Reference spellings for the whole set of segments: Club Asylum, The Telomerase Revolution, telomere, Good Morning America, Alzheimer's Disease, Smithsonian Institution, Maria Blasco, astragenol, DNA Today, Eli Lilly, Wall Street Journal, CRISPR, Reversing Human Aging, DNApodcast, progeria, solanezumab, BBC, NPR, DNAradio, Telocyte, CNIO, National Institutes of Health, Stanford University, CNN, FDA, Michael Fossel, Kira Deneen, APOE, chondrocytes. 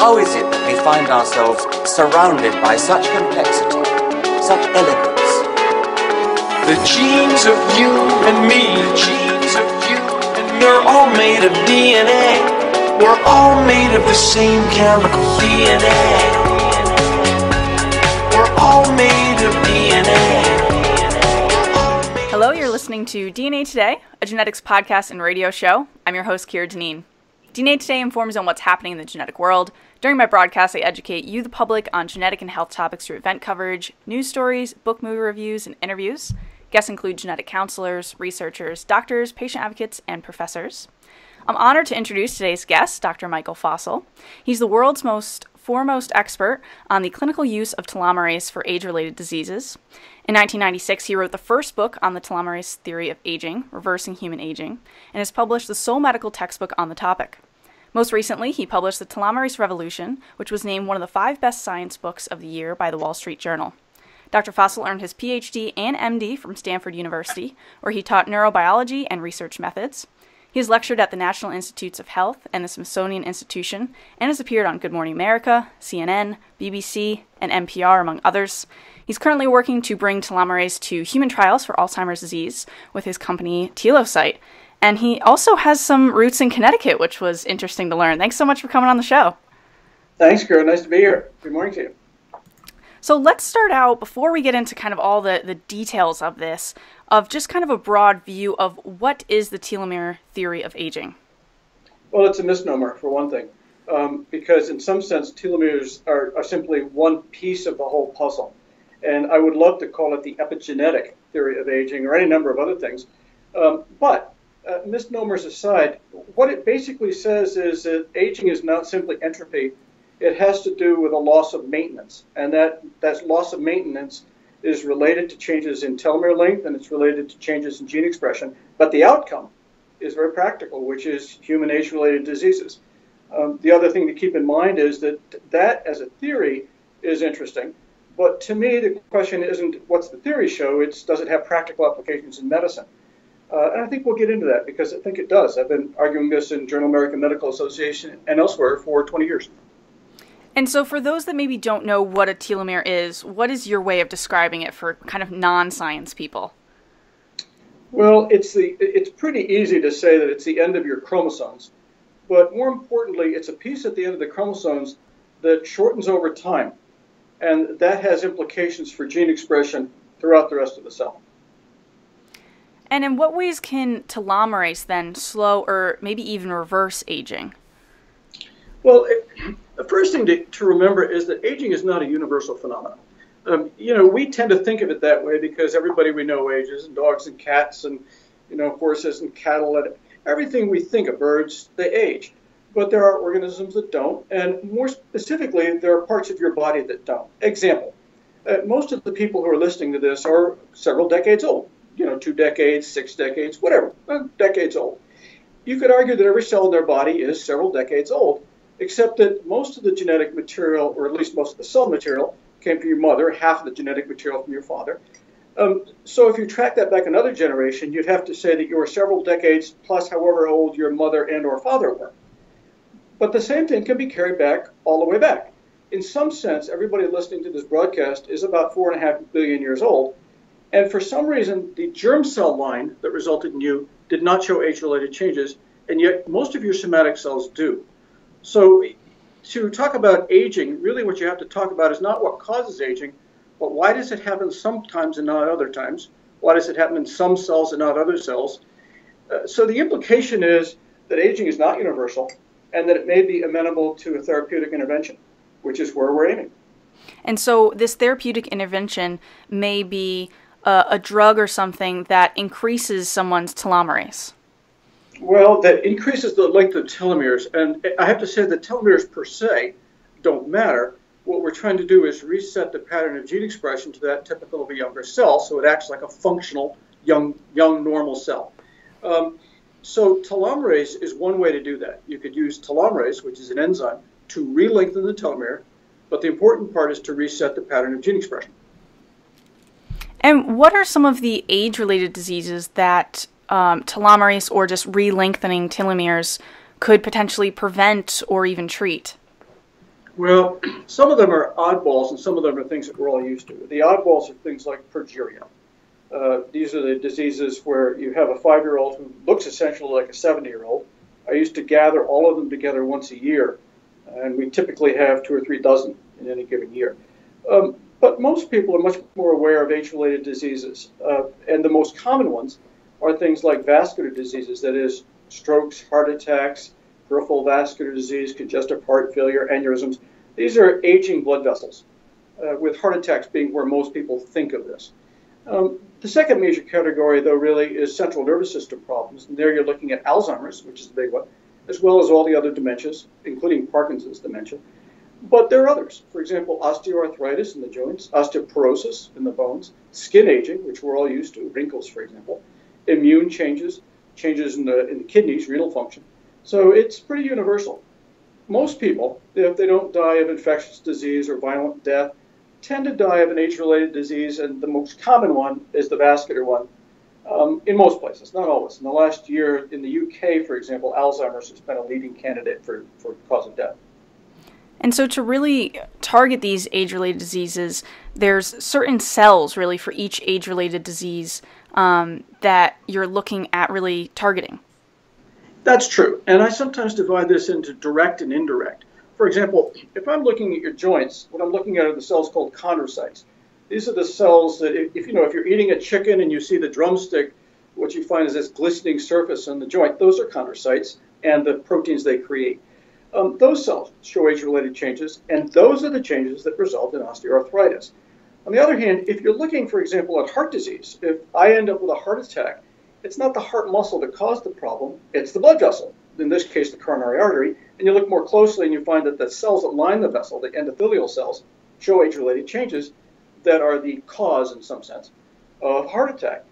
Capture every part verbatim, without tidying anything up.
How is it that we find ourselves surrounded by such complexity, such elegance? The genes of you and me, the genes of you and me, we're all made of D N A. We're all made of the same chemical D N A. We're all made of D N A. Hello, you're listening to D N A Today, a genetics podcast and radio show. I'm your host, Kira Deneen. D N A Today informs on what's happening in the genetic world. During my broadcast, I educate you, the public, on genetic and health topics through event coverage, news stories, book movie reviews, and interviews. Guests include genetic counselors, researchers, doctors, patient advocates, and professors. I'm honored to introduce today's guest, Doctor Michael Fossel. He's the world's most foremost expert on the clinical use of telomerase for age-related diseases. In nineteen ninety-six, he wrote the first book on the telomerase theory of aging, Reversing Human Aging, and has published the sole medical textbook on the topic. Most recently, he published The Telomerase Revolution, which was named one of the five best science books of the year by the Wall Street Journal. Doctor Fossel earned his P H D and M D from Stanford University, where he taught neurobiology and research methods. He has lectured at the National Institutes of Health and the Smithsonian Institution and has appeared on Good Morning America, C N N, B B C, and N P R, among others. He's currently working to bring telomerase to human trials for Alzheimer's disease with his company Telocyte. And he also has some roots in Connecticut, which was interesting to learn. Thanks so much for coming on the show. Thanks, girl. Nice to be here. Good morning to you. So let's start out, before we get into kind of all the, the details of this, of just kind of a broad view of what is the telomere theory of aging. Well, it's a misnomer, for one thing, um, because in some sense, telomeres are, are simply one piece of the whole puzzle. And I would love to call it the epigenetic theory of aging or any number of other things. Um, but uh, misnomers aside, what it basically says is that aging is not simply entropy. It has to do with a loss of maintenance, and that, that loss of maintenance is related to changes in telomere length, and it's related to changes in gene expression, but the outcome is very practical, which is human age-related diseases. Um, the other thing to keep in mind is that that, as a theory, is interesting, but to me, the question isn't what's the theory show, it's does it have practical applications in medicine? Uh, and I think we'll get into that, because I think it does. I've been arguing this in Journal of American Medical Association and elsewhere for twenty years. And so for those that maybe don't know what a telomere is, what is your way of describing it for kind of non-science people? Well, it's the it's pretty easy to say that it's the end of your chromosomes. But more importantly, it's a piece at the end of the chromosomes that shortens over time. And that has implications for gene expression throughout the rest of the cell. And in what ways can telomerase then slow or maybe even reverse aging? Well, it, the first thing to, to remember is that aging is not a universal phenomenon. Um, you know, we tend to think of it that way because everybody we know ages, and dogs and cats and, you know, horses and cattle and everything we think of, birds, they age. But there are organisms that don't, and more specifically, there are parts of your body that don't. Example, uh, most of the people who are listening to this are several decades old, you know, two decades, six decades, whatever, uh, decades old. You could argue that every cell in their body is several decades old, except that most of the genetic material, or at least most of the cell material, came from your mother, half of the genetic material from your father. Um, so if you track that back another generation, you'd have to say that you were several decades plus however old your mother and or father were. But the same thing can be carried back all the way back. In some sense, everybody listening to this broadcast is about four and a half billion years old. And for some reason, the germ cell line that resulted in you did not show age-related changes, and yet most of your somatic cells do. So to talk about aging, really what you have to talk about is not what causes aging, but why does it happen sometimes and not other times? Why does it happen in some cells and not other cells? Uh, so the implication is that aging is not universal and that it may be amenable to a therapeutic intervention, which is where we're aiming. And so this therapeutic intervention may be a, a drug or something that increases someone's telomerase. Well, that increases the length of telomeres, and I have to say that telomeres per se don't matter. What we're trying to do is reset the pattern of gene expression to that typical of a younger cell, so it acts like a functional, young, young normal cell. Um, so telomerase is one way to do that. You could use telomerase, which is an enzyme, to relengthen the telomere, but the important part is to reset the pattern of gene expression. And what are some of the age-related diseases that Um, telomerase or just re-lengthening telomeres could potentially prevent or even treat? Well, some of them are oddballs, and some of them are things that we're all used to. The oddballs are things like progeria. Uh, these are the diseases where you have a five-year-old who looks essentially like a seventy-year-old. I used to gather all of them together once a year, and we typically have two or three dozen in any given year. Um, but most people are much more aware of age-related diseases, uh, and the most common ones are things like vascular diseases, that is, strokes, heart attacks, peripheral vascular disease, congestive heart failure, aneurysms. These are aging blood vessels, uh, with heart attacks being where most people think of this. Um, the second major category, though, really is central nervous system problems, and there you're looking at Alzheimer's, which is the big one, as well as all the other dementias, including Parkinson's dementia. But there are others. For example, osteoarthritis in the joints, osteoporosis in the bones, skin aging, which we're all used to, wrinkles, for example, immune changes, changes in the, in the kidneys, renal function. So it's pretty universal. Most people, if they don't die of infectious disease or violent death, tend to die of an age-related disease, and the most common one is the vascular one um, in most places, not always. In the last year, in the U K, for example, Alzheimer's has been a leading candidate for, for cause of death. And so to really target these age-related diseases, there's certain cells really for each age-related disease um, that you're looking at really targeting. That's true. And I sometimes divide this into direct and indirect. For example, if I'm looking at your joints, what I'm looking at are the cells called chondrocytes. These are the cells that, if you know, if you're eating a chicken and you see the drumstick, what you find is this glistening surface on the joint. Those are chondrocytes and the proteins they create. Um, those cells show age-related changes, and those are the changes that result in osteoarthritis. On the other hand, if you're looking, for example, at heart disease, if I end up with a heart attack, it's not the heart muscle that caused the problem, it's the blood vessel, in this case the coronary artery, and you look more closely and you find that the cells that line the vessel, the endothelial cells, show age-related changes that are the cause, in some sense, of heart attack.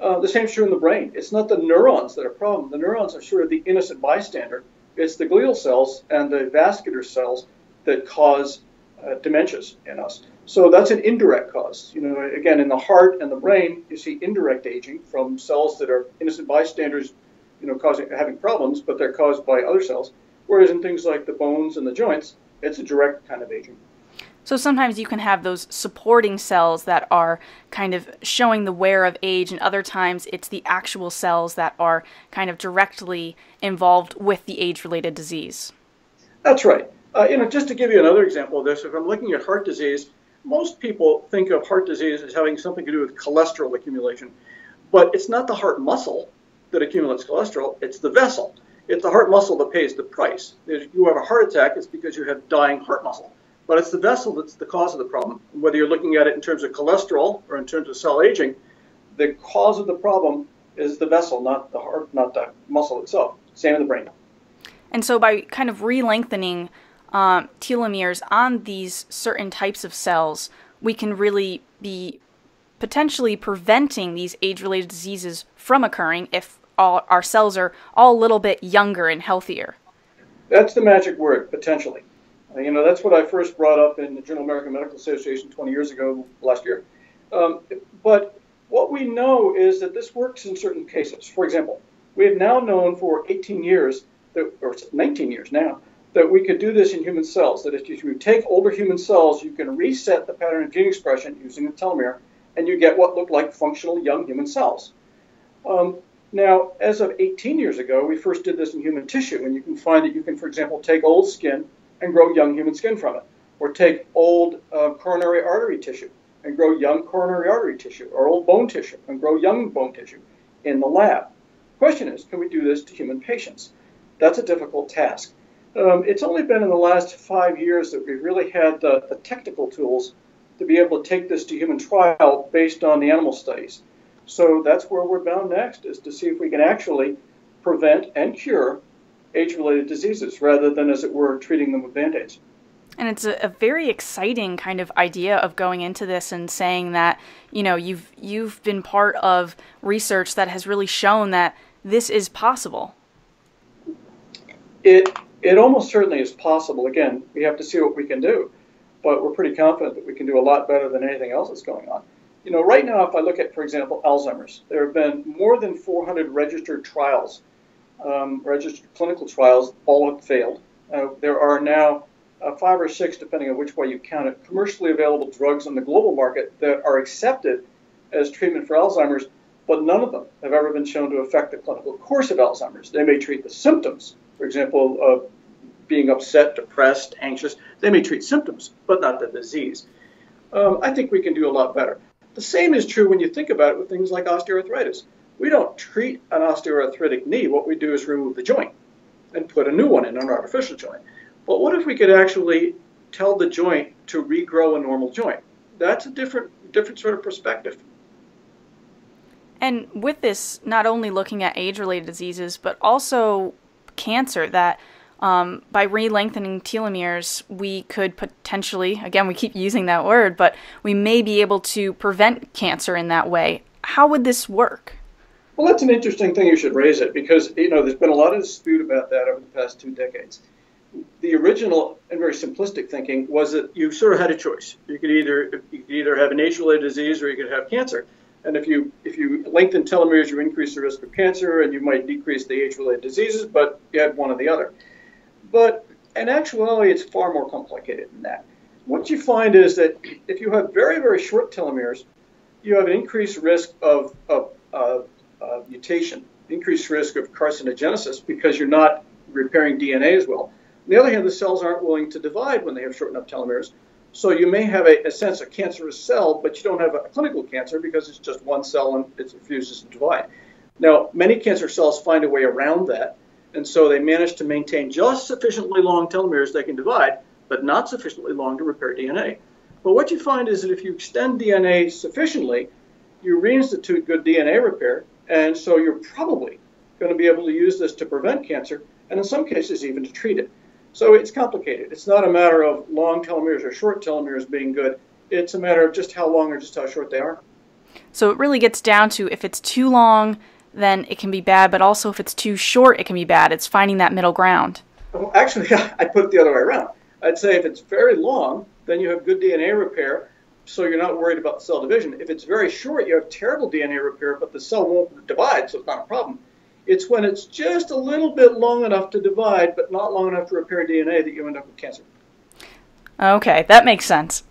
Uh, the same is true in the brain. It's not the neurons that are a problem. The neurons are sort of the innocent bystander. It's the glial cells and the vascular cells that cause uh, dementias in us. So that's an indirect cause. You know, again, in the heart and the brain, you see indirect aging from cells that are innocent bystanders, you know, causing having problems, but they're caused by other cells. Whereas in things like the bones and the joints, it's a direct kind of aging. So sometimes you can have those supporting cells that are kind of showing the wear of age, and other times it's the actual cells that are kind of directly involved with the age-related disease. That's right. Uh, you know, just to give you another example of this, if I'm looking at heart disease, most people think of heart disease as having something to do with cholesterol accumulation, but it's not the heart muscle that accumulates cholesterol, it's the vessel. It's the heart muscle that pays the price. If you have a heart attack, it's because you have dying heart muscle. But it's the vessel that's the cause of the problem. Whether you're looking at it in terms of cholesterol or in terms of cell aging, the cause of the problem is the vessel, not the heart, not the muscle itself. Same in the brain. And so by kind of re-lengthening um, telomeres on these certain types of cells, we can really be potentially preventing these age-related diseases from occurring if all our cells are all a little bit younger and healthier. That's the magic word, potentially. You know, that's what I first brought up in the Journal of American Medical Association twenty years ago, last year. Um, but what we know is that this works in certain cases. For example, we have now known for eighteen years, that, or nineteen years now, that we could do this in human cells. That if you take older human cells, you can reset the pattern of gene expression using the telomere, and you get what look like functional young human cells. Um, now, as of eighteen years ago, we first did this in human tissue, and you can find that you can, for example, take old skin and grow young human skin from it, or take old uh, coronary artery tissue and grow young coronary artery tissue, or old bone tissue and grow young bone tissue in the lab. Question is, can we do this to human patients? That's a difficult task. Um, it's only been in the last five years that we've really had the, the technical tools to be able to take this to human trial based on the animal studies. So that's where we're bound next, is to see if we can actually prevent and cure age-related diseases rather than, as it were, treating them with Band-Aids. And it's a, a very exciting kind of idea of going into this and saying that, you know, you've, you've been part of research that has really shown that this is possible. It, it almost certainly is possible. Again, we have to see what we can do, but we're pretty confident that we can do a lot better than anything else that's going on. You know, right now, if I look at, for example, Alzheimer's, there have been more than four hundred registered trials Um, registered clinical trials, all have failed. Uh, there are now uh, five or six, depending on which way you count it, commercially available drugs on the global market that are accepted as treatment for Alzheimer's, but none of them have ever been shown to affect the clinical course of Alzheimer's. They may treat the symptoms, for example, of being upset, depressed, anxious. They may treat symptoms, but not the disease. Um, I think we can do a lot better. The same is true when you think about it with things like osteoarthritis. We don't treat an osteoarthritic knee. What we do is remove the joint and put a new one in, an artificial joint. But what if we could actually tell the joint to regrow a normal joint? That's a different, different sort of perspective. And with this, not only looking at age-related diseases, but also cancer, that um, by re-lengthening telomeres, we could potentially, again, we keep using that word, but we may be able to prevent cancer in that way. How would this work? Well, that's an interesting thing. You should raise it because, you know, there's been a lot of dispute about that over the past two decades. The original and very simplistic thinking was that you sort of had a choice. You could either, you could either have an age-related disease or you could have cancer. And if you if you lengthen telomeres, you increase the risk of cancer, and you might decrease the age-related diseases, but you had one or the other. But in actuality, it's far more complicated than that. What you find is that if you have very, very short telomeres, you have an increased risk of, of uh, uh, mutation, increased risk of carcinogenesis because you're not repairing D N A as well. On the other hand, the cells aren't willing to divide when they have short enough telomeres. So you may have a, a sense of cancerous cell, but you don't have a clinical cancer because it's just one cell and it refuses to divide. Now, many cancer cells find a way around that, and so they manage to maintain just sufficiently long telomeres they can divide, but not sufficiently long to repair D N A. But what you find is that if you extend D N A sufficiently, you reinstitute good D N A repair, and so you're probably going to be able to use this to prevent cancer, and in some cases even to treat it. So it's complicated. It's not a matter of long telomeres or short telomeres being good. It's a matter of just how long or just how short they are. So it really gets down to if it's too long, then it can be bad, but also if it's too short, it can be bad. It's finding that middle ground. Well, actually, I'd put it the other way around. I'd say if it's very long, then you have good D N A repair, so you're not worried about cell division. If it's very short, you have terrible D N A repair, but the cell won't divide, so it's not a problem. It's when it's just a little bit long enough to divide, but not long enough to repair D N A that you end up with cancer. Okay, that makes sense.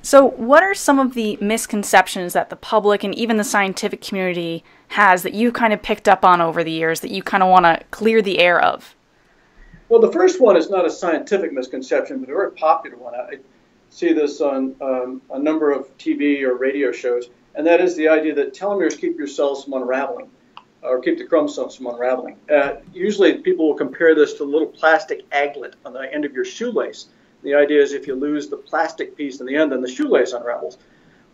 So what are some of the misconceptions that the public and even the scientific community has that you kind of picked up on over the years that you kind of want to clear the air of? Well, the first one is not a scientific misconception, but a very popular one. I see this on um, a number of T V or radio shows, and that is the idea that telomeres keep your cells from unraveling, or keep the chromosomes from unraveling. Uh, usually people will compare this to a little plastic aglet on the end of your shoelace. The idea is if you lose the plastic piece in the end, then the shoelace unravels.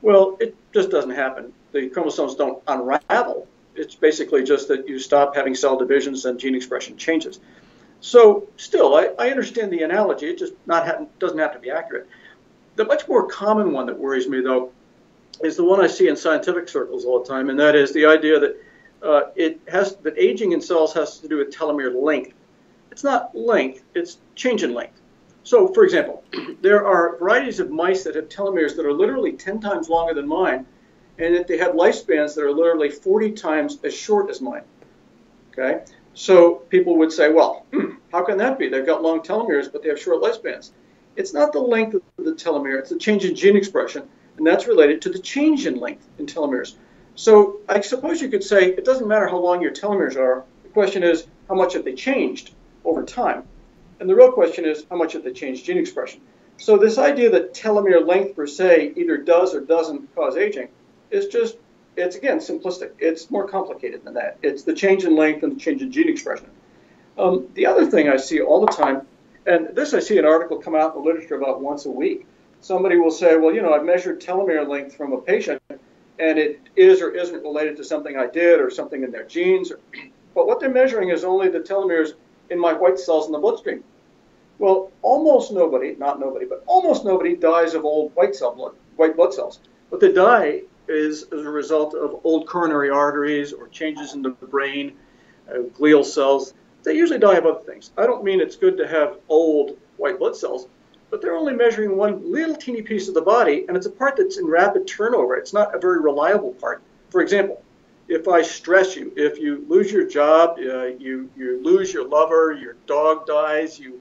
Well, it just doesn't happen. The chromosomes don't unravel. It's basically just that you stop having cell divisions and gene expression changes. So still, I, I understand the analogy. It just not ha- doesn't have to be accurate. The much more common one that worries me, though, is the one I see in scientific circles all the time, and that is the idea that Uh, it has that aging in cells has to do with telomere length. It's not length, it's change in length. So, for example, there are varieties of mice that have telomeres that are literally ten times longer than mine, and that they have lifespans that are literally forty times as short as mine. Okay? So people would say, well, how can that be? They've got long telomeres, but they have short lifespans. It's not the length of the telomere, it's the change in gene expression, and that's related to the change in length in telomeres. So I suppose you could say it doesn't matter how long your telomeres are. The question is how much have they changed over time? And the real question is how much have they changed gene expression? So this idea that telomere length per se either does or doesn't cause aging is just, it's again, simplistic. It's more complicated than that. It's the change in length and the change in gene expression. Um, the other thing I see all the time, and this I see an article come out in the literature about once a week. Somebody will say, well, you know, I've measured telomere length from a patient, and it is or isn't related to something I did or something in their genes. But what they're measuring is only the telomeres in my white cells in the bloodstream. Well, almost nobody, not nobody, but almost nobody dies of old white cell blood, white blood cells. What they die is as a result of old coronary arteries or changes in the brain, uh, glial cells. They usually die of other things. I don't mean it's good to have old white blood cells, but they're only measuring one little teeny piece of the body, and it's a part that's in rapid turnover. It's not a very reliable part. For example, if I stress you, if you lose your job, uh, you, you lose your lover, your dog dies, you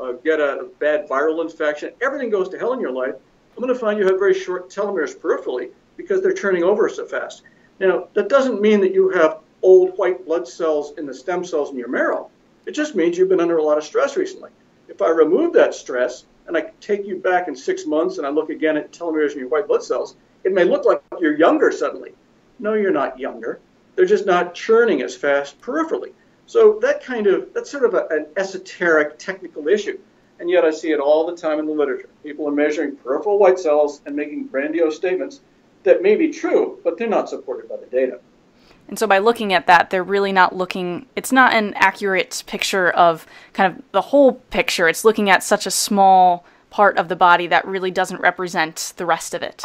uh, get a bad viral infection, everything goes to hell in your life, I'm going to find you have very short telomeres peripherally because they're turning over so fast. Now, that doesn't mean that you have old white blood cells in the stem cells in your marrow. It just means you've been under a lot of stress recently. If I remove that stress and I take you back in six months and I look again at telomeres in your white blood cells, it may look like you're younger suddenly. No, you're not younger. They're just not churning as fast peripherally. So that kind of, that's sort of a, an esoteric technical issue. And yet I see it all the time in the literature. People are measuring peripheral white cells and making grandiose statements that may be true, but they're not supported by the data. And so by looking at that, they're really not looking, it's not an accurate picture of kind of the whole picture. It's looking at such a small part of the body that really doesn't represent the rest of it.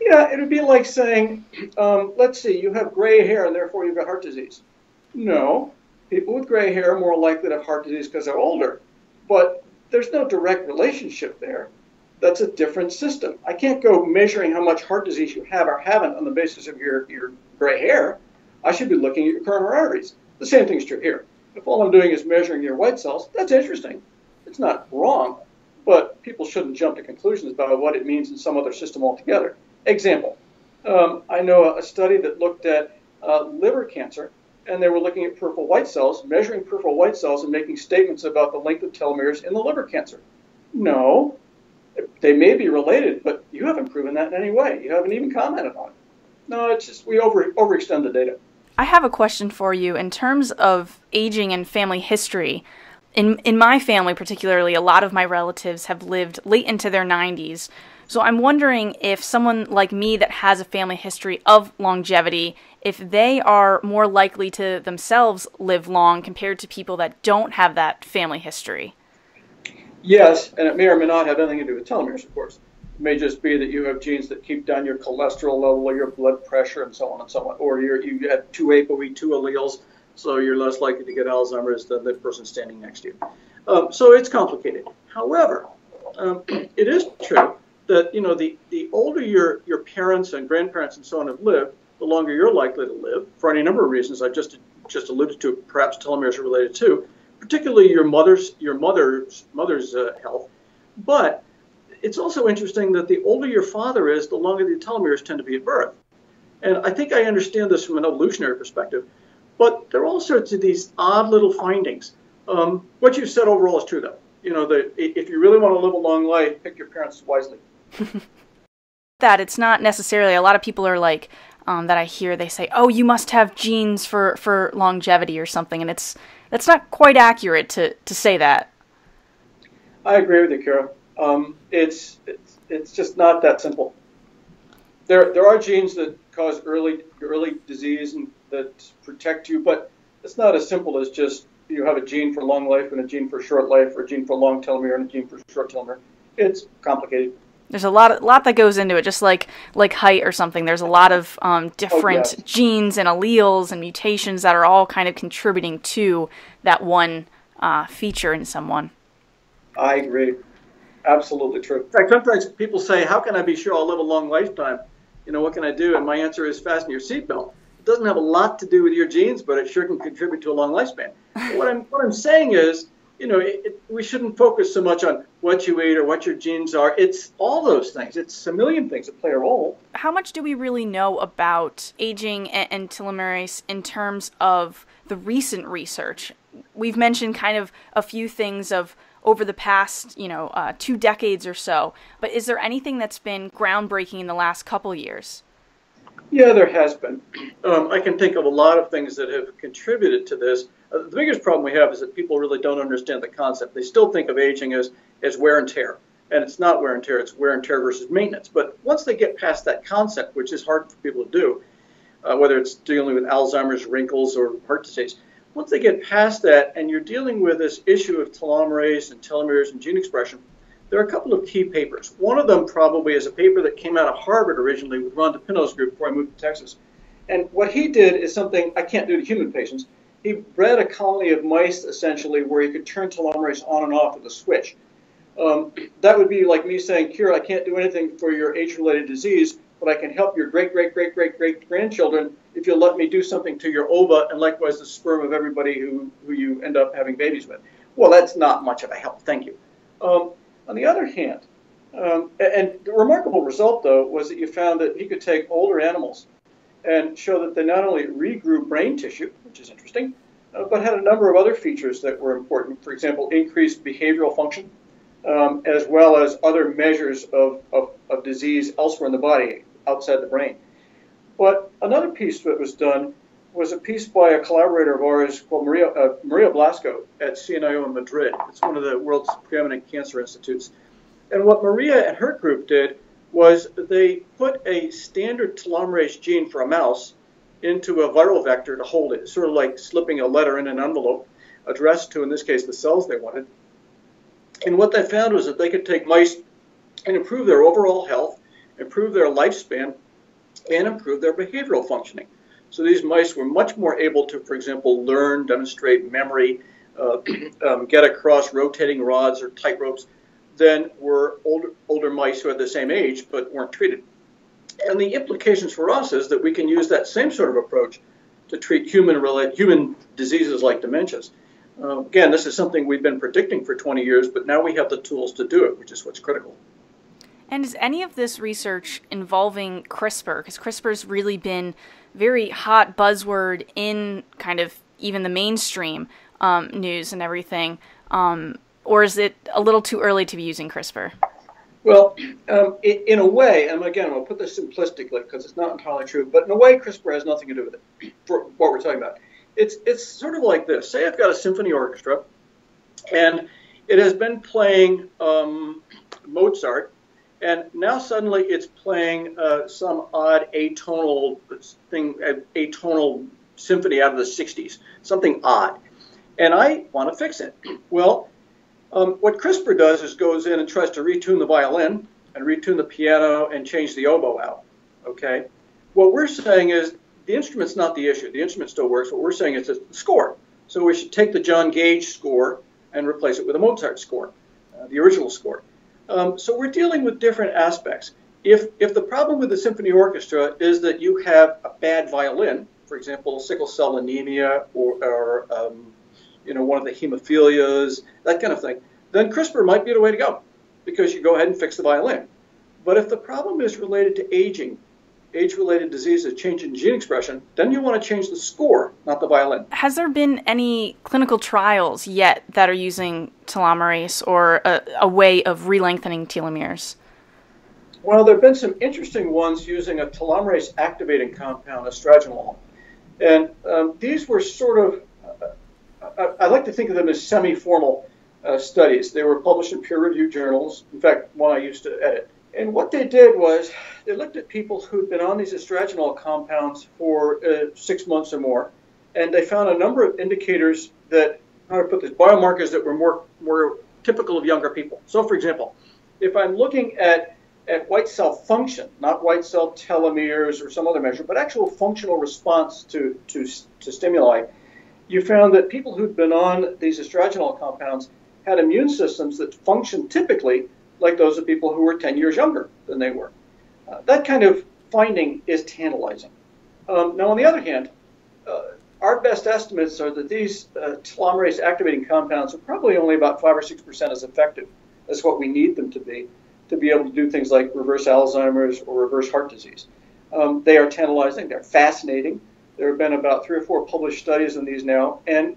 Yeah, it would be like saying, um, let's see, you have gray hair and therefore you've got heart disease. No, people with gray hair are more likely to have heart disease because they're older, but there's no direct relationship there. That's a different system. I can't go measuring how much heart disease you have or haven't on the basis of your, your gray hair. I should be looking at your coronary arteries. The same thing's true here. If all I'm doing is measuring your white cells, that's interesting. It's not wrong, but people shouldn't jump to conclusions about what it means in some other system altogether. Example, um, I know a study that looked at uh, liver cancer, and they were looking at peripheral white cells, measuring peripheral white cells and making statements about the length of telomeres in the liver cancer. No, they may be related, but you haven't proven that in any way. You haven't even commented on it. No, it's just we over, overextend the data. I have a question for you in terms of aging and family history. In, in my family particularly, a lot of my relatives have lived late into their nineties. So I'm wondering if someone like me that has a family history of longevity, if they are more likely to themselves live long compared to people that don't have that family history. Yes, and it may or may not have anything to do with telomeres, of course. It may just be that you have genes that keep down your cholesterol level or your blood pressure and so on and so on, or you're, you have two A P O E two alleles. So you're less likely to get Alzheimer's than the person standing next to you. Um, so it's complicated. However, um, it is true that, you know, the, the older your, your parents and grandparents and so on have lived, the longer you're likely to live for any number of reasons I just just alluded to, perhaps telomeres are related to, particularly your mother's, your mother's, mother's uh, health. But it's also interesting that the older your father is, the longer the telomeres tend to be at birth. And I think I understand this from an evolutionary perspective. But there are all sorts of these odd little findings. Um, what you said overall is true, though. You know, the, if you really want to live a long life, pick your parents wisely. That it's not necessarily, a lot of people are like, um, that I hear, they say, oh, you must have genes for, for longevity or something. And it's that's not quite accurate to, to say that. I agree with you, Kira. Um, it's, it's, it's just not that simple. There, there are genes that cause early, early disease and that protect you, but it's not as simple as just you have a gene for long life and a gene for short life or a gene for long telomere and a gene for short telomere. It's complicated. There's a lot, lot that goes into it, just like like height or something. There's a lot of um, different oh, yes. genes and alleles and mutations that are all kind of contributing to that one uh, feature in someone. I agree. Absolutely true. In fact, sometimes people say, how can I be sure I'll live a long lifetime? You know, what can I do? And my answer is fasten your seatbelt. It doesn't have a lot to do with your genes, but it sure can contribute to a long lifespan. What I'm, what I'm saying is, you know, it, it, we shouldn't focus so much on what you eat or what your genes are. It's all those things. It's a million things that play a role. How much do we really know about aging and, and telomerase in terms of the recent research? We've mentioned kind of a few things of over the past, you know, uh, two decades or so. But is there anything that's been groundbreaking in the last couple years? Yeah, there has been. Um, I can think of a lot of things that have contributed to this. Uh, the biggest problem we have is that people really don't understand the concept. They still think of aging as, as wear and tear. And it's not wear and tear, it's wear and tear versus maintenance. But once they get past that concept, which is hard for people to do, uh, whether it's dealing with Alzheimer's, wrinkles, or heart disease, once they get past that and you're dealing with this issue of telomerase and telomeres and gene expression, there are a couple of key papers. One of them probably is a paper that came out of Harvard originally with Ron DePino's group before I moved to Texas. And what he did is something I can't do to human patients. He bred a colony of mice, essentially, where he could turn telomerase on and off with a switch. Um, that would be like me saying, Kira, I can't do anything for your age-related disease, but I can help your great-great-great-great-great-grandchildren if you'll let me do something to your ova and likewise the sperm of everybody who, who you end up having babies with. well, that's not much of a help, thank you. Um, on the other hand, um, and the remarkable result, though, was that you found that he could take older animals and show that they not only regrew brain tissue, which is interesting, uh, but had a number of other features that were important. For example, increased behavioral function, um, as well as other measures of, of, of disease elsewhere in the body, outside the brain. But another piece that was done was a piece by a collaborator of ours called Maria, uh, Maria Blasco at C N I O in Madrid. It's one of the world's preeminent cancer institutes. And what Maria and her group did was they put a standard telomerase gene for a mouse into a viral vector to hold it, sort of like slipping a letter in an envelope addressed to, in this case, the cells they wanted. And what they found was that they could take mice and improve their overall health, improve their lifespan, and improve their behavioral functioning. So these mice were much more able to, for example, learn, demonstrate memory, uh, um, get across rotating rods or tight ropes than were older, older mice who had the same age but weren't treated. And the implications for us is that we can use that same sort of approach to treat human, human diseases like dementias. Uh, again, this is something we've been predicting for twenty years, but now we have the tools to do it, which is what's critical. And is any of this research involving CRISPR? Because CRISPR's really been very hot buzzword in kind of even the mainstream um, news and everything. Um, or is it a little too early to be using CRISPR? Well, um, it, in a way, and again, I'll put this simplistically because it's not entirely true, but in a way, CRISPR has nothing to do with it for what we're talking about. It's, it's sort of like this. Say I've got a symphony orchestra, and it has been playing um, Mozart, and now suddenly it's playing uh, some odd atonal thing, atonal symphony out of the sixties, something odd. And I want to fix it. Well, um, what CRISPR does is goes in and tries to retune the violin and retune the piano and change the oboe out, okay? What we're saying is the instrument's not the issue. The instrument still works. What we're saying is it's the score. So we should take the John Gage score and replace it with a Mozart score, uh, the original score. Um, so we're dealing with different aspects. If, if the problem with the symphony orchestra is that you have a bad violin, for example, sickle cell anemia or, or um, you know, one of the hemophilias, that kind of thing, then CRISPR might be the way to go because you go ahead and fix the violin. But if the problem is related to aging, age-related diseases, change in gene expression, then you want to change the score, not the violin. Has there been any clinical trials yet that are using telomerase or a, a way of relengthening telomeres? Well, there have been some interesting ones using a telomerase activating compound, astragenol. And um, these were sort of, uh, I, I like to think of them as semi-formal uh, studies. They were published in peer-reviewed journals. In fact, one I used to edit. And what they did was they looked at people who'd been on these estradiol compounds for uh, six months or more, and they found a number of indicators that, how to put this, biomarkers that were more, more typical of younger people. So, for example, if I'm looking at, at white cell function, not white cell telomeres or some other measure, but actual functional response to, to, to stimuli, you found that people who'd been on these estradiol compounds had immune systems that functioned typically like those of people who were ten years younger than they were. Uh, that kind of finding is tantalizing. Um, now, on the other hand, uh, our best estimates are that these uh, telomerase activating compounds are probably only about five or six percent as effective as what we need them to be to be able to do things like reverse Alzheimer's or reverse heart disease. Um, they are tantalizing, they're fascinating. There have been about three or four published studies on these now, and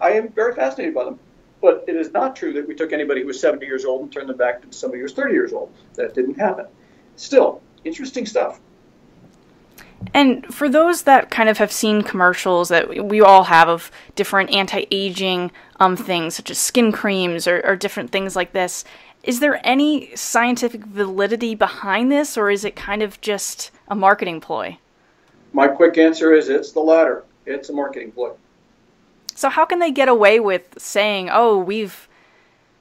I am very fascinated by them. But it is not true that we took anybody who was seventy years old and turned them back to somebody who was thirty years old. That didn't happen. Still, interesting stuff. And for those that kind of have seen commercials that we all have of different anti-aging um, things, such as skin creams or, or different things like this, is there any scientific validity behind this, or is it kind of just a marketing ploy? My quick answer is it's the latter. It's a marketing ploy. So how can they get away with saying, oh, we've,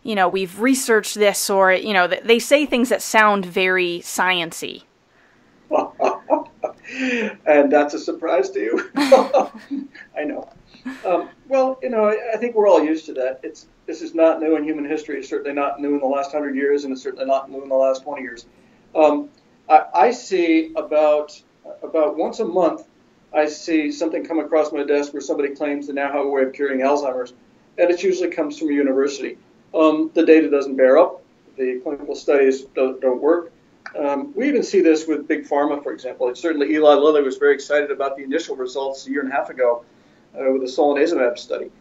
you know, we've researched this, or, you know, they say things that sound very science-y? And that's a surprise to you. I know. Um, well, you know, I think we're all used to that. It's, this is not new in human history. It's certainly not new in the last one hundred years, and it's certainly not new in the last twenty years. Um, I, I see about about once a month, I see something come across my desk where somebody claims they now have a way of curing Alzheimer's, and it usually comes from a university. Um, the data doesn't bear up. The clinical studies don't, don't work. Um, we even see this with big pharma, for example. And certainly Eli Lilly was very excited about the initial results a year and a half ago uh, with the solanezumab study.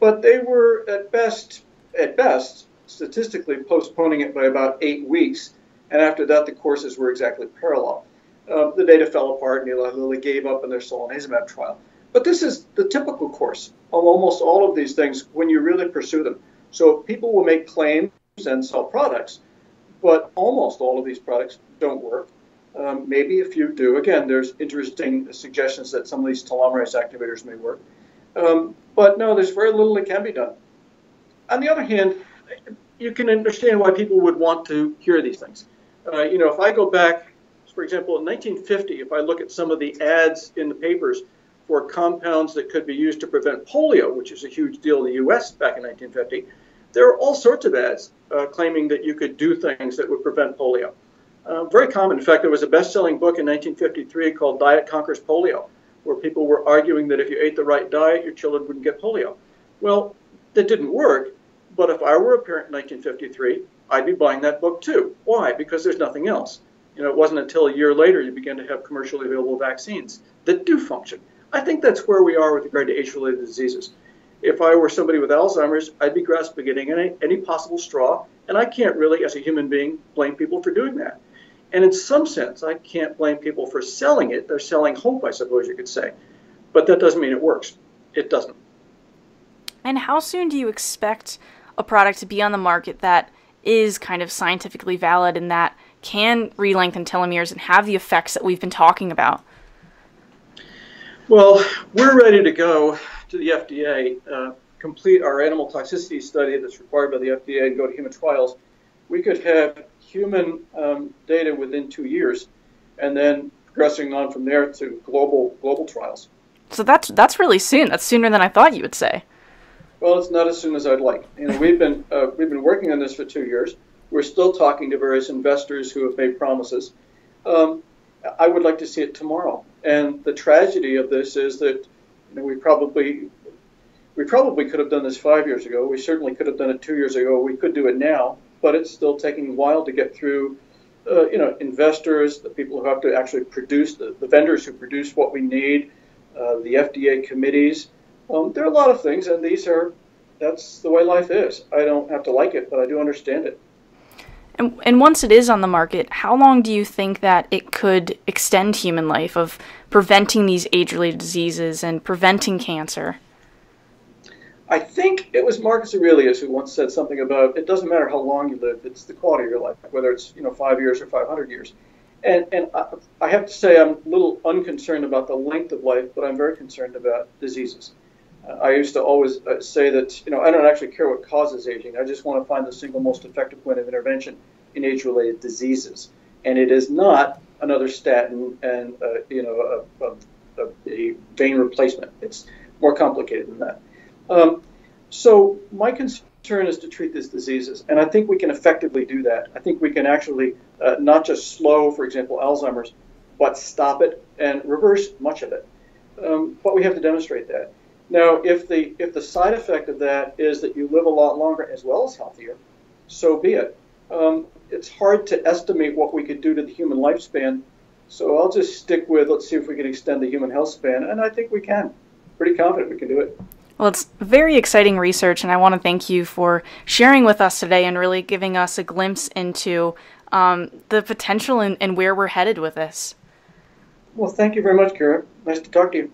But they were, at best, at best, statistically postponing it by about eight weeks. And after that, the courses were exactly parallel. Uh, the data fell apart, and Eli Lilly gave up in their solanezumab trial. But this is the typical course of almost all of these things when you really pursue them. So people will make claims and sell products, but almost all of these products don't work. Um, maybe a few do. Again, there's interesting suggestions that some of these telomerase activators may work. Um, but no, there's very little that can be done. On the other hand, you can understand why people would want to hear these things. Uh, you know, if I go back, for example, in nineteen fifty, if I look at some of the ads in the papers for compounds that could be used to prevent polio, which is a huge deal in the U S back in nineteen fifty, there are all sorts of ads uh, claiming that you could do things that would prevent polio. Uh, very common. In fact, there was a best-selling book in nineteen fifty-three called Diet Conquers Polio, where people were arguing that if you ate the right diet, your children wouldn't get polio. Well, that didn't work, but if I were a parent in nineteen fifty-three, I'd be buying that book too. Why? Because there's nothing else. You know, it wasn't until a year later you began to have commercially available vaccines that do function. I think that's where we are with regard to age-related diseases. If I were somebody with Alzheimer's, I'd be grasping at any, any possible straw, and I can't really, as a human being, blame people for doing that. And in some sense, I can't blame people for selling it. They're selling hope, I suppose you could say. But that doesn't mean it works. It doesn't. And how soon do you expect a product to be on the market that is kind of scientifically valid and that can re-lengthen telomeres and have the effects that we've been talking about? Well, we're ready to go to the F D A, uh, complete our animal toxicity study that's required by the F D A and go to human trials. We could have human um, data within two years and then progressing on from there to global global trials. So that's, that's really soon. That's sooner than I thought you would say. Well, it's not as soon as I'd like. You know, we've been, uh, we've been working on this for two years. We're still talking to various investors who have made promises. Um, I would like to see it tomorrow. And the tragedy of this is that you know, we probably we probably could have done this five years ago. We certainly could have done it two years ago. We could do it now, but it's still taking a while to get through uh, you know, investors, the people who have to actually produce, the, the vendors who produce what we need, uh, the F D A committees. Um, there are a lot of things, and these are, that's the way life is. I don't have to like it, but I do understand it. And, and once it is on the market, how long do you think that it could extend human life of preventing these age-related diseases and preventing cancer? I think it was Marcus Aurelius who once said something about it doesn't matter how long you live, it's the quality of your life, whether it's you know five years or five hundred years. And, and I, I have to say I'm a little unconcerned about the length of life, but I'm very concerned about diseases. Uh, I used to always uh, say that, you know, I don't actually care what causes aging. I just want to find the single most effective point of intervention in age-related diseases. And it is not another statin and, uh, you know, a, a, a vein replacement. It's more complicated than that. Um, so my concern is to treat these diseases, and I think we can effectively do that. I think we can actually uh, not just slow, for example, Alzheimer's, but stop it and reverse much of it. Um, but we have to demonstrate that. Now, if the, if the side effect of that is that you live a lot longer as well as healthier, so be it. Um, it's hard to estimate what we could do to the human lifespan, so I'll just stick with, let's see if we can extend the human health span, and I think we can. Pretty confident we can do it. Well, it's very exciting research, and I want to thank you for sharing with us today and really giving us a glimpse into um, the potential and, and where we're headed with this. Well, thank you very much, Kira. Nice to talk to you.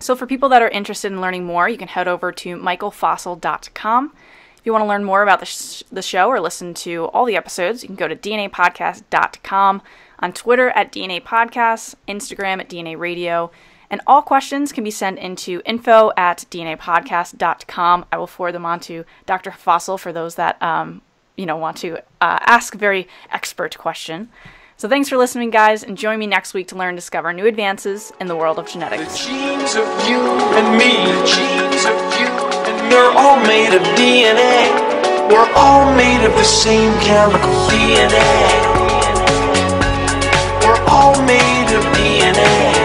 So for people that are interested in learning more, you can head over to michael fossel dot com. If you want to learn more about the, sh the show or listen to all the episodes, you can go to d n a podcast dot com, on Twitter at D N A Podcasts, Instagram at D N A Radio, and all questions can be sent into info at d n a podcast dot com. I will forward them on to Doctor Fossel for those that um, you know want to uh, ask a very expert question. So thanks for listening, guys, and join me next week to learn and discover new advances in the world of genetics. The genes of you and me, the genes of you and me, we're all made of D N A. We're all made of the same chemical D N A. We're all made of D N A.